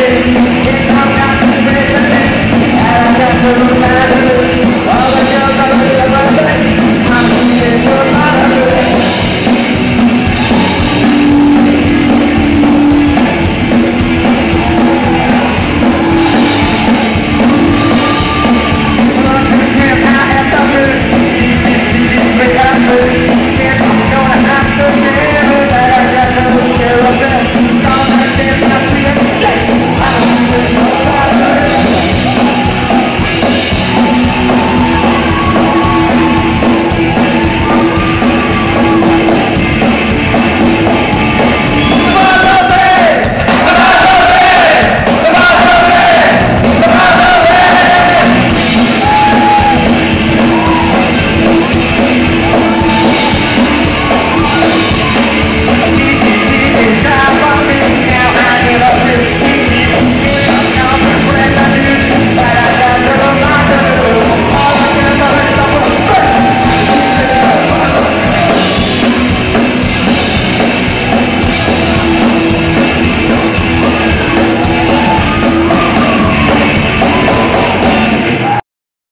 Yes, I'm not the president, and I'm not the